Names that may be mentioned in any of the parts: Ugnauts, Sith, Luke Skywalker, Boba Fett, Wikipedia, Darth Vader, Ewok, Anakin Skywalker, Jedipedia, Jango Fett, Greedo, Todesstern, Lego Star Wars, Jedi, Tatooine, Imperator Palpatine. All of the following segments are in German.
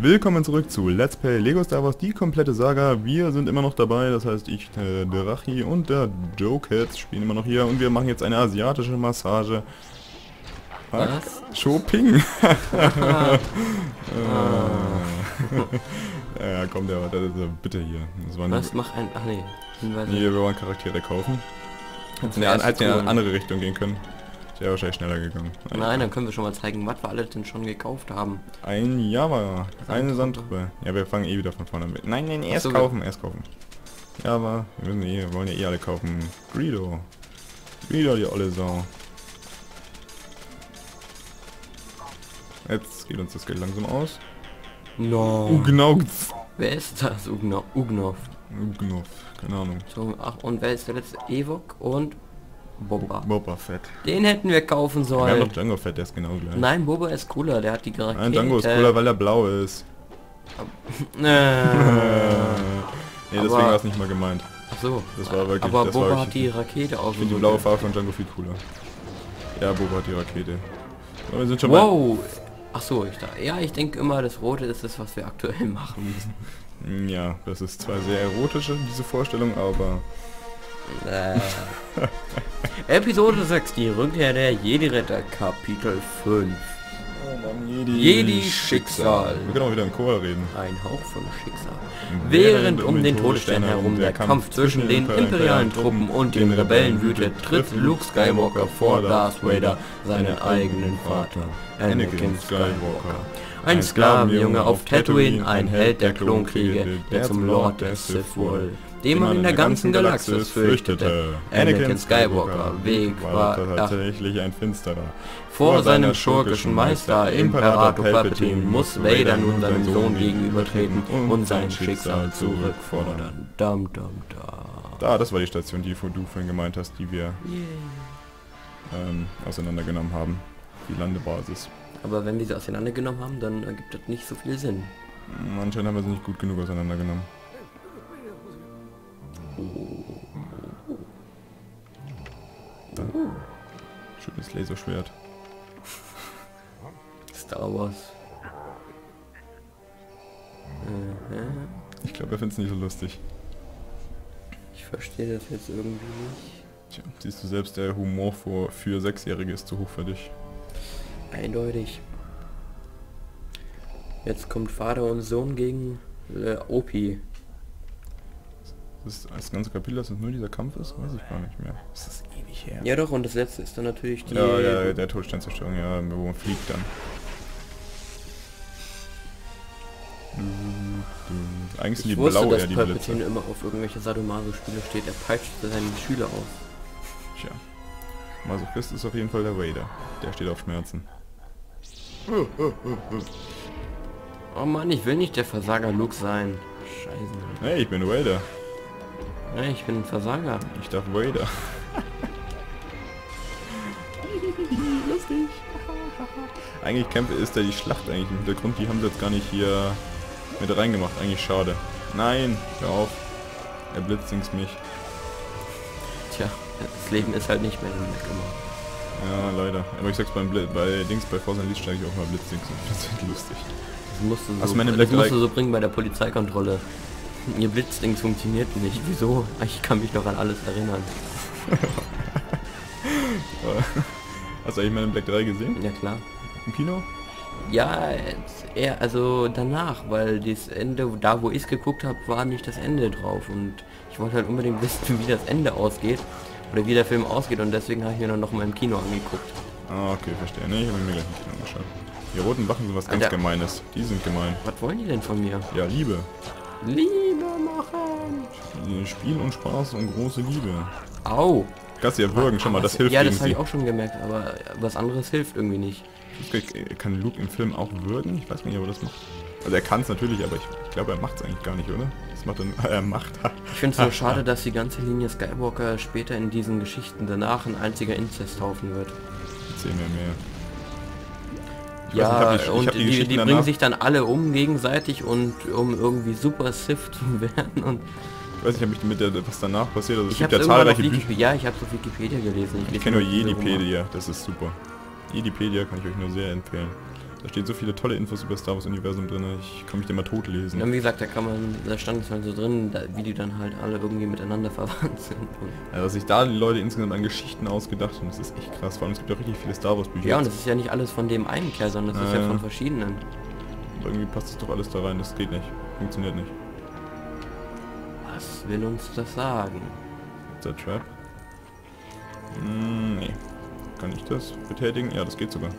Willkommen zurück zu Let's Play Lego Star Wars, die komplette Saga. Wir sind immer noch dabei, das heißt ich, Drachi und der Joe-Cats spielen immer noch hier und wir machen jetzt eine asiatische Massage. Was? Shopping? Ja, komm, der war bitte hier. Das war was macht ein... Ach nee. Nee, wir wollen Charaktere kaufen. Hätten wir in eine andere Richtung gehen können. Ja, wahrscheinlich schneller gegangen. Nein, dann können wir schon mal zeigen, was wir alle denn schon gekauft haben. Ein Java, eine Sandtruppe. Ja, wir fangen eh wieder von vorne an. Nein, nein, erst so, kaufen, erst kaufen. Ja, aber wir müssen eh, wollen ja eh alle kaufen. Greedo. Greedo, die olle Sau. Jetzt geht uns das Geld langsam aus. No. Ugnauts. Wer ist das? Ugnauts. Keine Ahnung. So, ach, und wer ist der letzte? Ewok und... Boba Fett. Den hätten wir kaufen sollen. Wir haben doch Jango Fett, der ist genau gleich. Nein, Boba ist cooler, der hat die Rakete. Nein, Jango ist cooler, weil er blau ist. Nee, deswegen war es nicht mal gemeint. Ach so. Das war wirklich, aber das Boba war hat die Rakete auch. Ich finde die blaue Farbe von Jango viel cooler. Ja, Boba hat die Rakete. Aber wir sind schon wow. Ach so, ich denke immer, das Rote ist das, was wir aktuell machen müssen. Ja, das ist zwar sehr erotisch, diese Vorstellung, aber... Episode 6, die Rückkehr der Jedi-Retter, Kapitel 5. Oh Mann, Jedi-Schicksal. Wir können auch wieder im Chor reden. Ein Hauch von Schicksal. Während um den Todesstern herum der Kampf zwischen den imperialen Truppen und den Rebellen wütet, tritt Luke Skywalker vor Darth Vader, seinen eigenen Vater, Anakin Skywalker. Ein Sklavenjunge auf Tatooine, ein Held der Klonkriege, der zum Lord der Sith wurde. Den man in der ganzen Galaxis fürchtete. Anakin Skywalker Weg war tatsächlich ein finsterer. Vor seinem schurkischen Meister Imperator Palpatine muss Vader nun seinem Sohn gegenübertreten und sein Schicksal zurückfordern. Dam, dam, dam. Da, das war die Station, die du vorhin gemeint hast, die wir auseinandergenommen haben. Die Landebasis. Aber wenn wir sie auseinandergenommen haben, dann ergibt das nicht so viel Sinn. Anscheinend haben wir sie nicht gut genug auseinandergenommen. Da. Schönes Laserschwert. Star Wars. Ich glaube, er findet es nicht so lustig. Ich verstehe das jetzt irgendwie nicht. Tja, siehst du selbst, der Humor für Sechsjährige ist zu hoch für dich. Eindeutig. Jetzt kommt Vater und Sohn gegen Opi. Das ganze Kapitel, dass es nur dieser Kampf ist, weiß ich gar nicht mehr. Das ist ewig her. Ja doch, und das letzte ist dann natürlich die... Ja, ja, der Todessternzerstörung, ja, wo man fliegt dann. Eigentlich sind die blaue ja die Blitze. Ich wusste, dass immer auf irgendwelche Sadomaso-Spiele steht, er peitscht seinen Schüler auf. Tja. Masochist ist auf jeden Fall der Vader. Der steht auf Schmerzen. Oh Mann, ich will nicht der Versager Luke sein. Scheiße. Hey, ich bin Vader. Nein, ich bin ein Versager. Ich darf Vader. Lustig. Eigentlich ist da die Schlacht eigentlich im Hintergrund. Die haben sie jetzt gar nicht hier mit reingemacht. Eigentlich schade. Nein, hör auf. Er blitzings mich. Tja, das Leben ist halt nicht mehr gemacht. Ja, leider. Aber ich sag's bei Force Unleashed steige ich auch mal blitzings. Das wird lustig. Das musst du so bringen bei der Polizeikontrolle. Ihr Blitzdings funktioniert nicht. Wieso? Ich kann mich noch an alles erinnern. Hast du eigentlich mal in Black 3 gesehen? Ja klar. Im Kino? Ja, eher also danach, weil das Ende, da wo ich es geguckt habe, war nicht das Ende drauf. Und ich wollte halt unbedingt wissen, wie das Ende ausgeht. Oder wie der Film ausgeht. Und deswegen habe ich mir dann noch mal im Kino angeguckt. Ah, okay, verstehe. Ne, ich habe mir gleich im Kino angeschaut. Die roten Wachen sind was ganz Gemeines. Die sind gemein. Was wollen die denn von mir? Ja, Liebe. Liebe machen! Spiel und Spaß und große Liebe. Au! Kannst du erwürgen, schon mal, das hilft. Ja, das habe ich auch schon gemerkt, aber was anderes hilft irgendwie nicht. Kann Luke im Film auch würgen? Ich weiß nicht, ob er das macht. Also er kann es natürlich, aber ich glaube, er macht es eigentlich gar nicht, oder? Das macht er macht. Ich finde es so schade, dass die ganze Linie Skywalker später in diesen Geschichten danach ein einziger Inzesthaufen wird. Erzähl mir mehr. Ja, und die bringen sich dann alle um gegenseitig und um irgendwie super Sith zu werden und... Ich weiß nicht, hab ich mit der, was danach passiert, also es gibt ja zahlreiche Bücher. Ja, ich habe auf Wikipedia gelesen. Ich kenne nur Jedipedia, das ist super. Jedipedia kann ich euch nur sehr empfehlen. Da stehen so viele tolle Infos über das Star Wars Universum drin, ich kann mich da mal totlesen. Ja, wie gesagt, da kann man, da stand es halt so drin, da, wie die dann halt alle irgendwie miteinander verwandt sind. Also was sich da die Leute insgesamt an Geschichten ausgedacht haben, das ist echt krass, vor allem es gibt auch richtig viele Star Wars Bücher. Ja, und das ist ja nicht alles von dem einen Kerl, sondern das ist ja von verschiedenen. Aber irgendwie passt das doch alles da rein, das geht nicht, funktioniert nicht. Was will uns das sagen? Ist der Trap? Nee. Kann ich das betätigen? Ja, das geht sogar.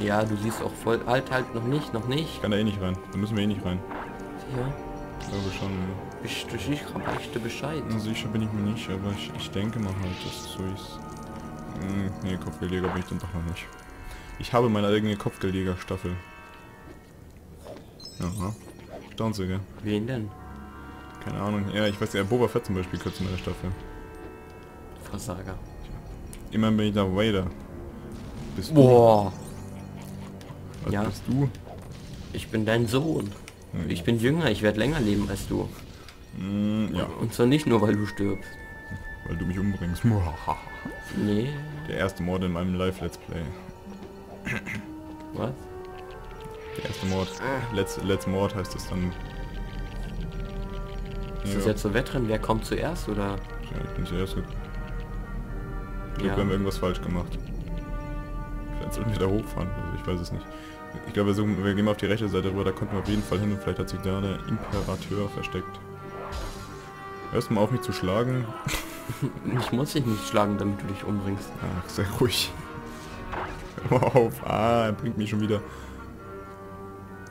Ja, du siehst auch voll... Halt, noch nicht. Ich kann da eh nicht rein. Da müssen wir eh nicht rein. Sicher? Ich glaube schon. Bist du sicher? Weißt du Bescheid? Sicher bin ich mir nicht, aber ich denke mal halt, dass so ist. Nee, Kopfgeldjäger bin ich dann doch noch nicht. Ich habe meine eigene Kopfgeldjäger-Staffel. Aha. Staunsäge. Wen denn? Keine Ahnung. Ja, ich weiß ja, Boba Fett zum Beispiel kürzt meine Staffel. Versager. Immerhin bin ich da Vader. Bist du? Boah. Was bist du? Ich bin dein Sohn. Ja. Ich bin jünger, ich werde länger leben als du. Ja. Und zwar nicht nur, weil du stirbst. Weil du mich umbringst. Nee. Der erste Mord in meinem Live-Let's Play. Was? Der erste Mord. Let's Mord heißt es dann. Ist das jetzt so Wettrennen? Wer kommt zuerst, oder? Ja, ich bin zuerst. Ich glaube, wir haben irgendwas falsch gemacht. Vielleicht sollten wir da hochfahren, also ich weiß es nicht. Ich glaube, wir gehen mal auf die rechte Seite rüber, da konnten wir auf jeden Fall hin und vielleicht hat sich da der Imperator versteckt. Hörst du mal auf, mich zu schlagen? Ich muss dich nicht schlagen, damit du dich umbringst. Ach, sehr ruhig. Hör mal auf. Ah, er bringt mich schon wieder.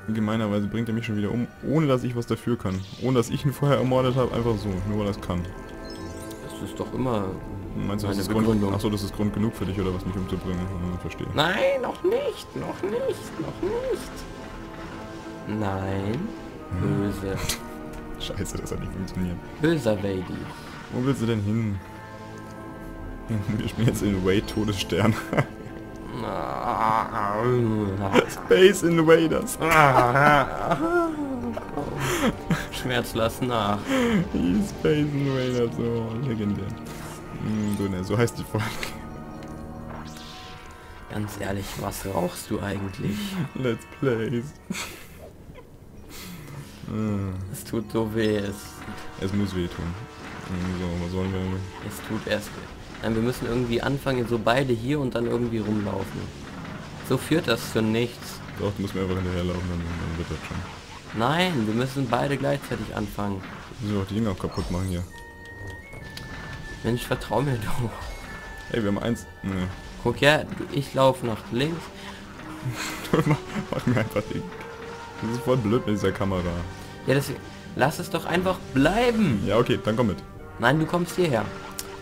Gemeinerweise bringt er mich schon wieder um, ohne dass ich was dafür kann. Ohne dass ich ihn vorher ermordet habe, einfach so, nur weil er es kann. Das ist doch immer... Meinst du, das ist Grund, achso, das ist Grund genug für dich, oder was, mich umzubringen? Verstehe. Nein, noch nicht. Nein. Böse. Scheiße, das hat nicht funktioniert. Böser Baby. Wo willst du denn hin? Wir spielen jetzt in Way Todesstern. Space Invaders. Schmerz lass nach. Space Invaders, so legendär. So heißt die Folge. Ganz ehrlich, was rauchst du eigentlich? Let's Plays. Es tut so weh. Es muss weh tun. So, was sollen wir denn? Es tut erst weh. Nein, wir müssen irgendwie anfangen, so beide hier und dann irgendwie rumlaufen. So führt das zu nichts. Doch, du musst mir einfach hinterherlaufen, dann wird das schon. Nein, wir müssen beide gleichzeitig anfangen. Müssen wir auch die Dinger kaputt machen hier. Mensch, vertrau mir doch. Ey, wir haben eins... Nee. Guck her, ich laufe nach links. Mach mir einfach den... Das ist voll blöd mit dieser Kamera. Ja, deswegen... Lass es doch einfach bleiben. Ja, okay, dann komm mit. Nein, du kommst hierher.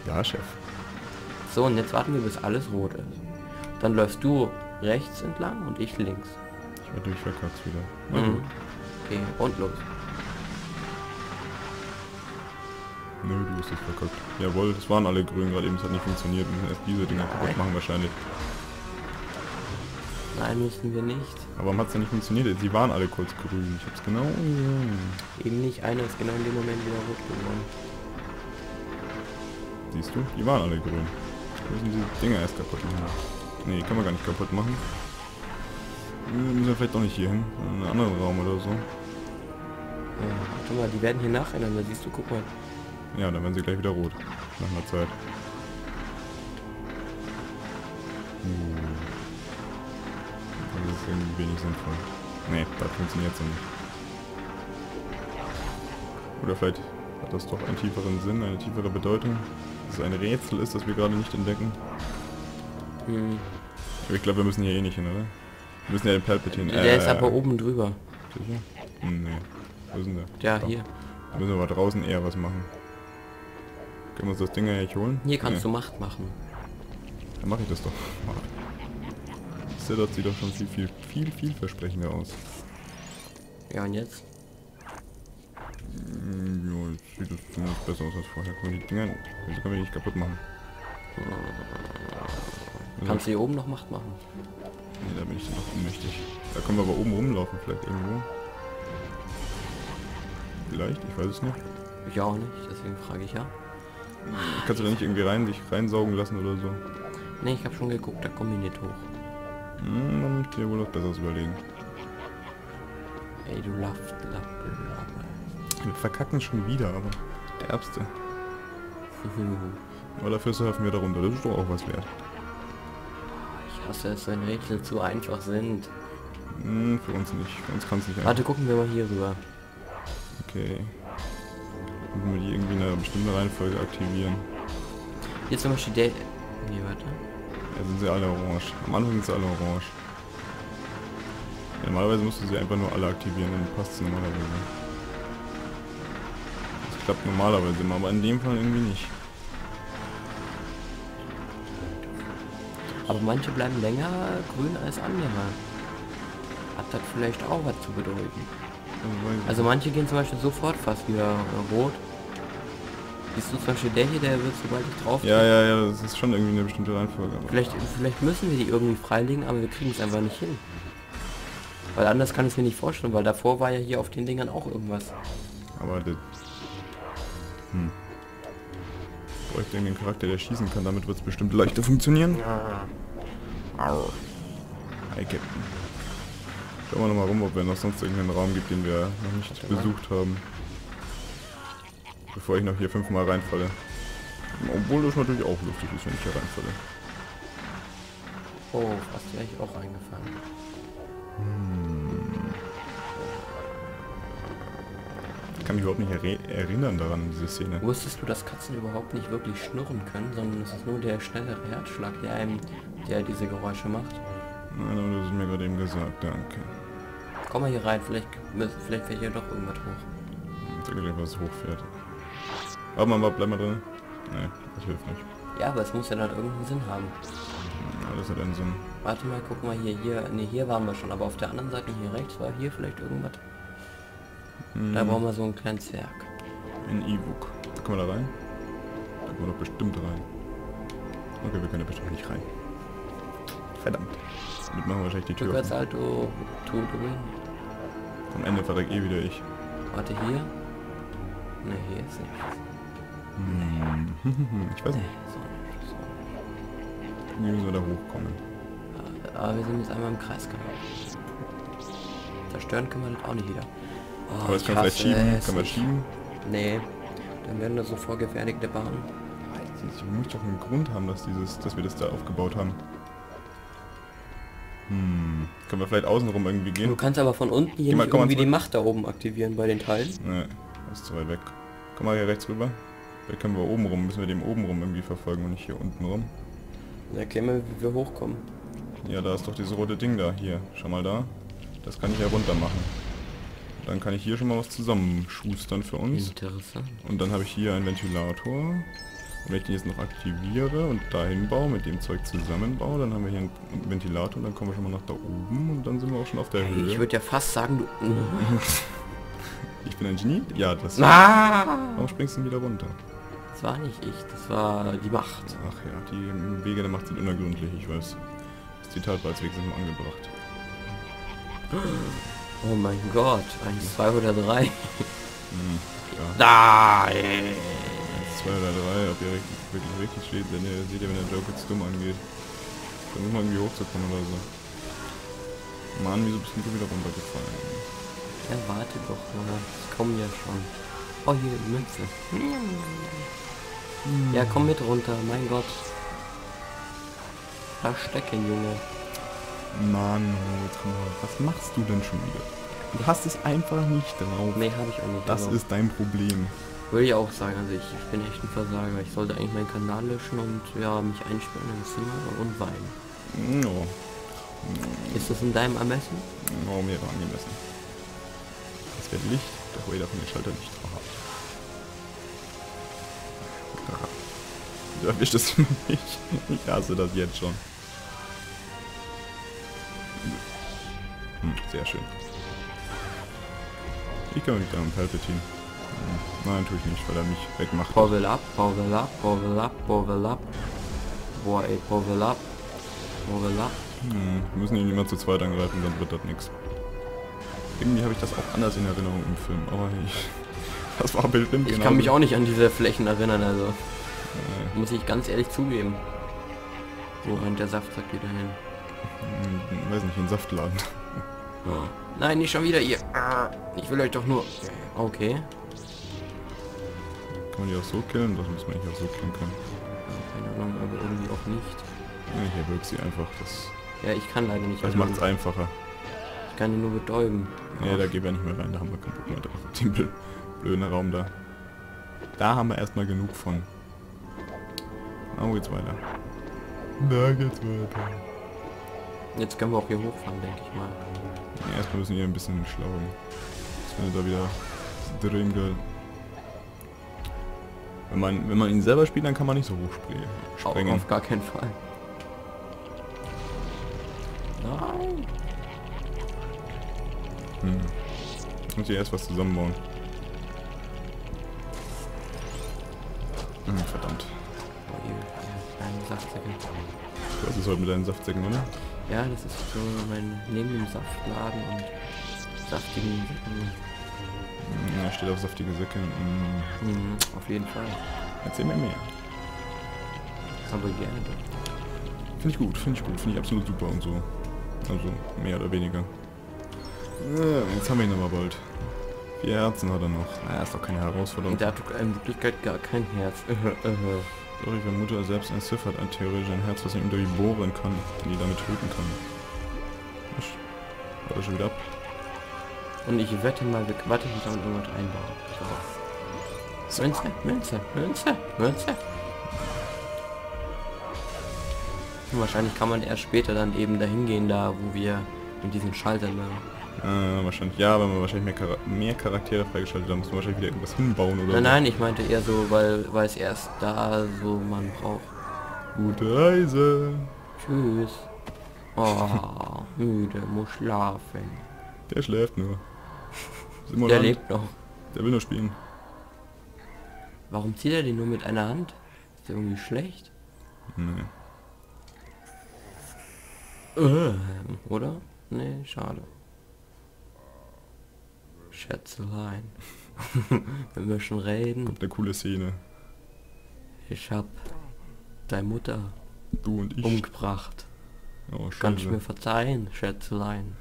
Ja, Chef. So, und jetzt warten wir, bis alles rot ist. Dann läufst du rechts entlang und ich links. Ich werde durch verkratzt wieder. Mhm. Okay, und los. Nö, du bist nicht verkackt. Jawohl, das waren alle grün gerade eben, es hat nicht funktioniert. Wir müssen erst diese Dinger kaputt machen wahrscheinlich. Nein, müssen wir nicht. Aber warum hat es denn nicht funktioniert? Sie waren alle kurz grün. Ich hab's genau... Eben nicht, einer ist genau in dem Moment wieder rot geworden. Siehst du? Die waren alle grün. Wir müssen diese Dinger erst kaputt machen. Nee, können wir gar nicht kaputt machen. Müssen wir vielleicht doch nicht hier hin. In einen anderen Raum oder so. Ja, warte mal, die werden hier nacheinander, siehst du? Guck mal. Ja, dann werden sie gleich wieder rot. Nach einer Zeit. Das ist irgendwie wenig sinnvoll. Nee, das funktioniert so nicht. Oder vielleicht hat das doch einen tieferen Sinn, eine tiefere Bedeutung. Dass es ein Rätsel ist, das wir gerade nicht entdecken. Hm. Aber ich glaube, wir müssen hier eh nicht hin, oder? Wir müssen ja den Palpatine... Der ist aber oben drüber. Sicher? Nee. Wo ist denn der? Ja, hier. Da müssen wir aber draußen eher was machen. Können wir uns das Ding eigentlich holen? Hier kannst du Macht machen. Dann mache ich das doch. Das sieht doch schon viel vielversprechender aus. Ja, und jetzt? Ja, jetzt sieht das ziemlich besser aus als vorher. Guck mal, die Dinger, die können wir nicht kaputt machen. Kannst du hier oben noch Macht machen? Nee, da bin ich dann noch unmächtig. Da können wir aber oben rumlaufen vielleicht irgendwo. Vielleicht, ich weiß es nicht. Ich auch nicht, deswegen frage ich ja. Kannst du da nicht irgendwie rein, dich reinsaugen lassen oder so? Ne, ich habe schon geguckt, da komme ich nicht hoch. Man muss dir wohl was Besseres überlegen. Ey, du lachst. Wir verkacken schon wieder, aber der Erbste. Aber dafür helfen wir da runter. Das ist doch auch was wert. Ich hasse es, wenn Rätsel zu einfach sind. Hm, für uns nicht. Für uns kann es nicht einfach. Warte, gucken wir mal hier rüber. Okay. Müssen wir die irgendwie in einer bestimmten Reihenfolge aktivieren. Jetzt zum Beispiel der... Nee, warte. Ja, sind sie alle orange. Am Anfang sind sie alle orange. Ja, normalerweise musst du sie einfach nur alle aktivieren, dann passt sie normalerweise. Das klappt normalerweise immer, aber in dem Fall irgendwie nicht. Aber manche bleiben länger grün als andere. Hat das vielleicht auch was zu bedeuten? Also manche gehen zum Beispiel sofort fast wieder rot. Siehst du zum Beispiel der hier, der wird sobald ich drauf... Ja, ja, ja, das ist schon irgendwie eine bestimmte Reihenfolge. Vielleicht müssen wir die irgendwie freilegen, aber wir kriegen es einfach nicht hin. Weil anders kann ich es mir nicht vorstellen, weil davor war ja hier auf den Dingern auch irgendwas. Aber das... Hm. Ich bräuchte irgendeinen Charakter, der schießen kann, damit wird es bestimmt leichter funktionieren. Ja. Au. Hi, Captain. Schauen wir nochmal rum, ob wir noch sonst irgendeinen Raum gibt, den wir noch nicht besucht haben. Bevor ich noch hier fünfmal reinfalle. Obwohl das natürlich auch lustig ist, wenn ich hier reinfalle. Oh, fast wäre ich auch reingefallen. Hm. Ich kann mich überhaupt nicht erinnern daran, diese Szene. Wusstest du, dass Katzen überhaupt nicht wirklich schnurren können, sondern es ist nur der schnellere Herzschlag, der diese Geräusche macht? Nein, aber das ist mir gerade eben gesagt, danke. Komm mal hier rein, vielleicht fährt hier doch irgendwas hoch. Ich denke, was hochfährt. Warte mal, bleib mal drin. Nee, das hilft nicht. Ja, aber es muss ja dann irgendeinen Sinn haben. Ja, das hat einen Sinn. Warte mal, guck mal hier. Ne, hier waren wir schon, aber auf der anderen Seite hier rechts war hier vielleicht irgendwas. Hm. Da brauchen wir so einen kleinen Zwerg. Ein Ewok. Kommen wir da rein? Da kommen wir doch bestimmt rein. Okay, wir können da bestimmt nicht rein. Verdammt. Damit machen wir wahrscheinlich die Tür offen. Alto, am Ende verreck eh wieder ich. Warte, hier? Ne, hier ist nichts. Ich weiß nicht. Wie müssen wir da hochkommen? Aber wir sind jetzt einmal im Kreis gekommen. Zerstören können wir das auch nicht wieder. Oh, aber das kann man vielleicht schieben. Kann man schieben? Nee. Dann werden da so vorgefertigte Bahnen. Ich muss doch einen Grund haben, dass wir das da aufgebaut haben. Hm. Können wir vielleicht außenrum irgendwie gehen? Du kannst aber von unten hier nicht irgendwie die Macht da oben aktivieren bei den Teilen. Ne, das ist zu weit weg. Komm mal hier rechts rüber. Vielleicht können wir oben rum, müssen wir dem oben rum irgendwie verfolgen und nicht hier unten rum. Ja, käme, wie wir hochkommen. Ja, da ist doch dieses rote Ding da. Hier, schau mal da. Das kann ich ja runter machen. Dann kann ich hier schon mal was zusammenschustern für uns. Interessant. Und dann habe ich hier einen Ventilator. Und wenn ich den jetzt noch aktiviere und dahin baue, mit dem Zeug zusammenbaue, dann haben wir hier einen Ventilator und dann kommen wir schon mal nach da oben und dann sind wir auch schon auf der Höhe. Ich würde ja fast sagen, du... Ich bin ein Genie? Ja, das... Warum springst du denn wieder runter? Das war nicht ich, das war die Macht. Ach ja, die Wege der Macht sind unergründlich, ich weiß. Das Zitat war als Weg immer angebracht. Oh mein Gott, 1, 2 oder 3. Hm, klar. Nein! 1, 2 oder 3, ob ihr wirklich steht, wenn ihr seht, wenn der Joke jetzt dumm angeht. Dann muss man irgendwie hochzukommen oder so. Mann, wieso bist du wieder runtergefallen? Ja, warte doch mal, ich komme ja schon. Oh, hier, Münze. Hm. Ja, komm mit runter, mein Gott. Da stecken, Junge. Mann, was machst du denn schon wieder? Du hast es einfach nicht drauf. Nee, habe ich auch nicht. Das ist dein Problem. Würde ich auch sagen, also ich bin echt ein Versager. Ich sollte eigentlich meinen Kanal löschen und ja, mich einsperren im Zimmer und weinen. No. Ist das in deinem Ermessen? No, mir war angemessen. Das wäre Licht, da hole ich davon den Schalter nicht drauf. Du erwischt es mich. Ich hasse das jetzt schon. Hm, sehr schön. Ich kann mich da um Palpatine. Nein, tue ich nicht, weil er mich wegmacht. Povel up, Povel up, Povel up, Povel up. Boah, ey, Povel up, Povel up. Hm, wir müssen ihn immer zu zweit angreifen, dann wird das nichts. Irgendwie habe ich das auch anders in Erinnerung im Film, aber das war bestimmt genau. Ich kann mich auch nicht an diese Flächen erinnern, also. Muss ich ganz ehrlich zugeben. So, und der Saft sagt wieder hin. Weiß nicht, in den Saftladen. Nein, nicht schon wieder ihr. Ich will euch doch nur... Okay. Kann man die auch so killen? Das muss man nicht auch so killen können. Keine Ahnung, aber irgendwie auch nicht. Nee, ich erwürg sie einfach. Das ja, ich kann leider nicht. Das macht es einfacher. Ich kann die nur betäuben. Nee, ja, da gehen wir nicht mehr rein. Da haben wir keinen Bock mehr drauf. Den blöden Raum da. Da haben wir erstmal genug von. Oh, geht's weiter. Da geht's weiter. Jetzt können wir auch hier hochfahren, denke ich mal. Ja, erstmal müssen wir ein bisschen schlauen. Jetzt wir da wieder drehen gehen. Wenn man ihn selber spielt, dann kann man nicht so hoch springen. Auf gar keinen Fall. Nein. Hm. Ich muss hier erst was zusammenbauen. Hm, verdammt. Du hast es heute mit deinen Saftsäcken, oder? Ja, das ist so mein neben dem Saftladen und saftigen Säcken. Ja, steht auf saftige Säcke. Mm. Mhm, auf jeden Fall. Erzähl mir mehr. Aber gerne. Finde ich gut, finde ich gut, finde ich absolut super und so. Also mehr oder weniger. Jetzt haben wir ihn aber bald. 4 Herzen hat er noch. Naja, ist doch keine Herausforderung. Der hat doch in Wirklichkeit gar kein Herz. Doch, ich vermute, er selbst entziffert theoretisch ein Herz, das er ihm durchbohren kann, den er damit töten kann. Ich warte schon wieder ab. Und ich wette mal, wir warte ich damit irgendwas einbauen. So. Münze, Münze, Münze, Münze. Und wahrscheinlich kann man erst später dann eben dahin gehen, da wo wir mit diesen Schaltern da. Wahrscheinlich, ja, wenn man wahrscheinlich mehr Charaktere freigeschaltet, dann muss man wahrscheinlich wieder irgendwas hinbauen oder. Nein, nein, ich meinte eher so, weil es erst da so man braucht. Gute Reise. Tschüss. Oh, müde, muss schlafen. Der schläft nur. Der lebt noch. Der will nur spielen. Warum zieht er den nur mit einer Hand? Ist der irgendwie schlecht? Nee. Oder? Nee, schade. Schätzelein. Wenn wir schon reden. Kommt eine coole Szene. Ich hab deine Mutter umgebracht. Oh, kannst du mir verzeihen, Schätzelein?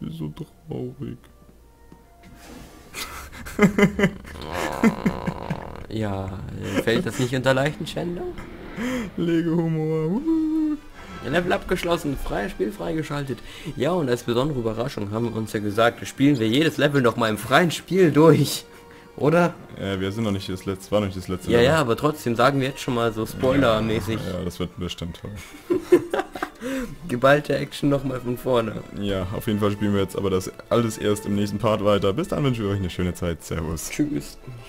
Ich bin so traurig. Ja, fällt das nicht unter leichten Schändung? Lego-Humor. Level abgeschlossen, freies Spiel freigeschaltet. Ja, und als besondere Überraschung haben wir uns ja gesagt, spielen wir jedes Level noch mal im freien Spiel durch. Oder? Ja, wir sind noch nicht das letzte, war noch nicht das letzte. Ja, Level. Ja, aber trotzdem sagen wir jetzt schon mal so spoilermäßig. Ja, das wird bestimmt toll. Geballte Action nochmal von vorne. Ja, auf jeden Fall spielen wir jetzt aber das alles erst im nächsten Part weiter. Bis dann wünsche ich euch eine schöne Zeit. Servus. Tschüss.